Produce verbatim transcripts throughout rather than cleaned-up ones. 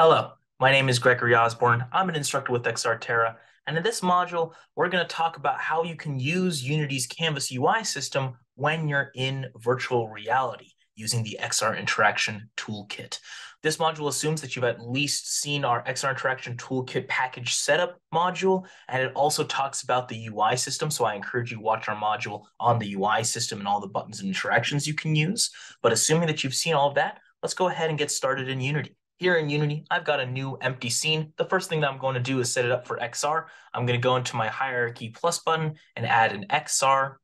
Hello, my name is Gregory Osborne. I'm an instructor with X R Terra, and in this module, we're going to talk about how you can use Unity's Canvas U I system when you're in virtual reality using the X R Interaction Toolkit. This module assumes that you've at least seen our X R Interaction Toolkit package setup module, and it also talks about the U I system, so I encourage you to watch our module on the U I system and all the buttons and interactions you can use. But assuming that you've seen all of that, let's go ahead and get started in Unity. Here in Unity, I've got a new empty scene. The first thing that I'm going to do is set it up for X R. I'm going to go into my hierarchy plus button and add an X R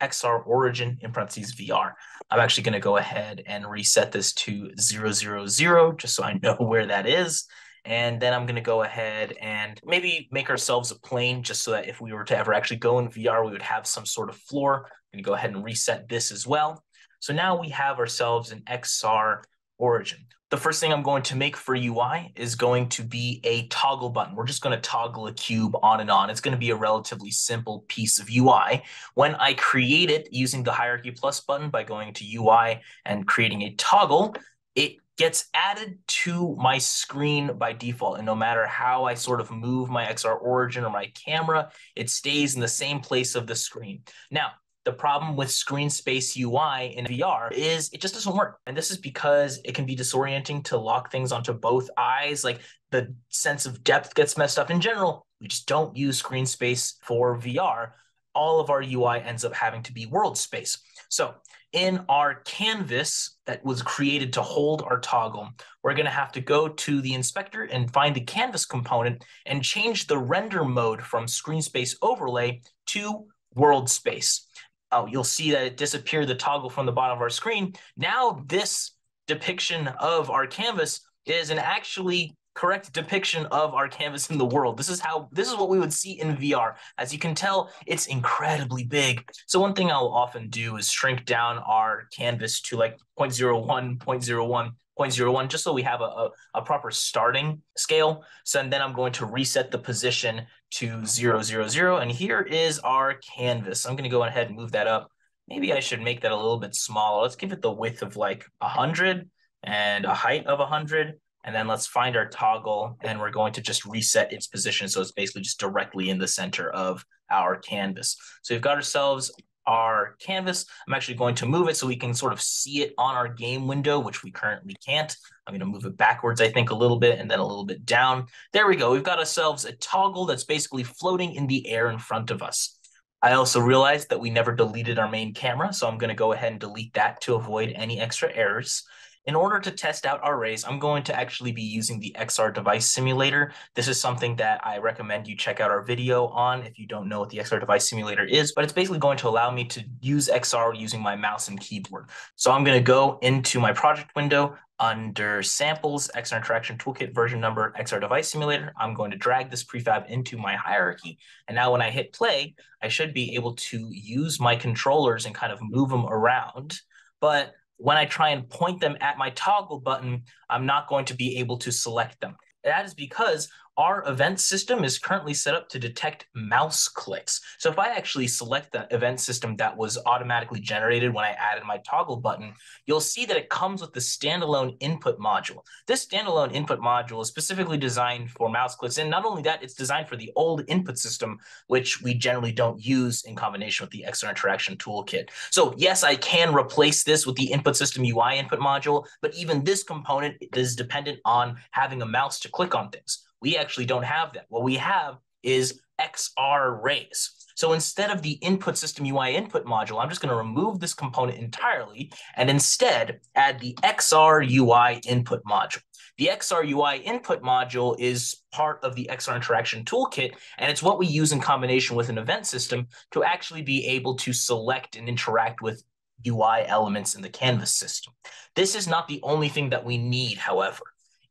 X R origin in parentheses V R. I'm actually going to go ahead and reset this to zero zero zero just so I know where that is. And then I'm going to go ahead and maybe make ourselves a plane just so that if we were to ever actually go in V R, we would have some sort of floor. I'm going to go ahead and reset this as well. So now we have ourselves an X R origin. The first thing I'm going to make for U I is going to be a toggle button. We're just going to toggle a cube on and on. It's going to be a relatively simple piece of U I. When I create it using the hierarchy plus button by going to U I and creating a toggle, it gets added to my screen by default. And no matter how I sort of move my X R origin or my camera, it stays in the same place of the screen. Now, the problem with screen space U I in V R is it just doesn't work. And this is because it can be disorienting to lock things onto both eyes. Like the sense of depth gets messed up in general. We just don't use screen space for V R. All of our U I ends up having to be world space. So in our canvas that was created to hold our toggle, we're going to have to go to the inspector and find the canvas component and change the render mode from screen space overlay to world space. Oh, you'll see that it disappeared the toggle from the bottom of our screen. Now this depiction of our canvas is an actually correct depiction of our canvas in the world. This is how this is what we would see in V R. As you can tell, it's incredibly big. So one thing I'll often do is shrink down our canvas to like zero point zero one, zero point zero one, zero point zero one, just so we have a, a, a proper starting scale. So and then I'm going to reset the position to zero zero zero, and here is our canvas. I'm going to go ahead and move that up. Maybe I should make that a little bit smaller. Let's give it the width of like one hundred and a height of one hundred, and then let's find our toggle, and we're going to just reset its position so it's basically just directly in the center of our canvas. So we've got ourselves our canvas. I'm actually going to move it so we can sort of see it on our game window, which we currently can't. I'm going to move it backwards, I think, a little bit and then a little bit down. There we go. We've got ourselves a toggle that's basically floating in the air in front of us. I also realized that we never deleted our main camera, so I'm going to go ahead and delete that to avoid any extra errors. In order to test out our rays, I'm going to actually be using the X R Device Simulator. This is something that I recommend you check out our video on if you don't know what the X R Device Simulator is, but it's basically going to allow me to use X R using my mouse and keyboard. So I'm going to go into my project window under Samples, X R Interaction Toolkit version number, X R Device Simulator. I'm going to drag this prefab into my hierarchy. And now when I hit play, I should be able to use my controllers and kind of move them around. But when I try and point them at my toggle button, I'm not going to be able to select them. That is because our event system is currently set up to detect mouse clicks. So if I actually select the event system that was automatically generated when I added my toggle button, you'll see that it comes with the standalone input module. This standalone input module is specifically designed for mouse clicks. And not only that, it's designed for the old input system, which we generally don't use in combination with the X R Interaction Toolkit. So yes, I can replace this with the input system U I input module, but even this component is dependent on having a mouse to click on things. We actually don't have that. What we have is X R rays. So instead of the input system U I input module, I'm just going to remove this component entirely and instead add the X R U I input module. The X R U I input module is part of the X R Interaction Toolkit, and it's what we use in combination with an event system to actually be able to select and interact with U I elements in the Canvas system. This is not the only thing that we need, however.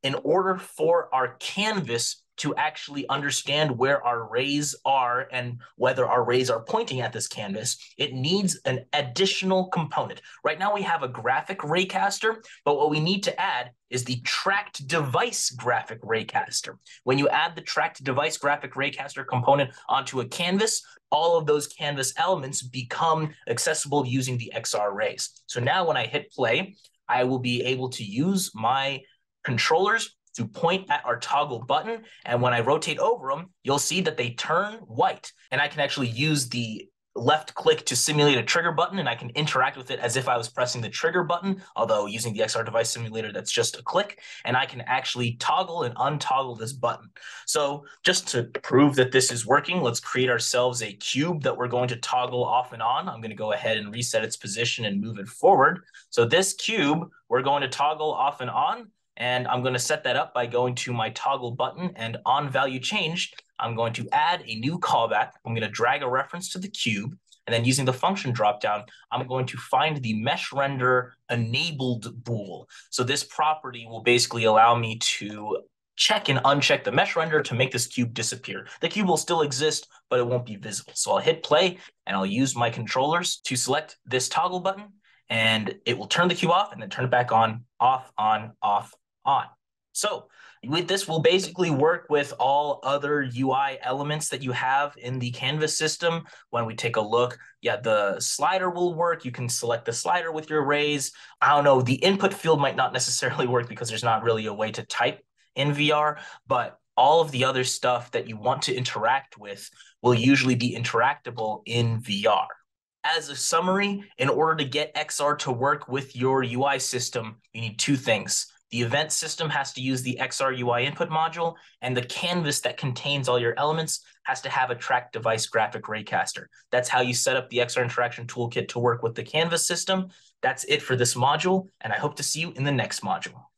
In order for our canvas to actually understand where our rays are and whether our rays are pointing at this canvas, it needs an additional component. Right now we have a graphic raycaster, but what we need to add is the tracked device graphic raycaster. When you add the tracked device graphic raycaster component onto a canvas, all of those canvas elements become accessible using the X R rays. So now when I hit play, I will be able to use my controllers to point at our toggle button. And when I rotate over them, you'll see that they turn white. And I can actually use the left click to simulate a trigger button, and I can interact with it as if I was pressing the trigger button, although using the X R Device Simulator, that's just a click. And I can actually toggle and untoggle this button. So just to prove that this is working, let's create ourselves a cube that we're going to toggle off and on. I'm going to go ahead and reset its position and move it forward. So this cube, we're going to toggle off and on. And I'm going to set that up by going to my toggle button and on value changed, I'm going to add a new callback. I'm going to drag a reference to the cube. And then using the function dropdown, I'm going to find the mesh render enabled bool. So this property will basically allow me to check and uncheck the mesh render to make this cube disappear. The cube will still exist, but it won't be visible. So I'll hit play and I'll use my controllers to select this toggle button, and it will turn the cube off and then turn it back on, off, on, off, on. So with this, we'll basically work with all other U I elements that you have in the Canvas system. When we take a look, yeah, the slider will work. You can select the slider with your arrays. I don't know, the input field might not necessarily work because there's not really a way to type in V R, but all of the other stuff that you want to interact with will usually be interactable in V R. As a summary, in order to get X R to work with your U I system, you need two things. The event system has to use the X R U I input module, and the canvas that contains all your elements has to have a tracked device graphic raycaster. That's how you set up the X R Interaction Toolkit to work with the Canvas system. That's it for this module, and I hope to see you in the next module.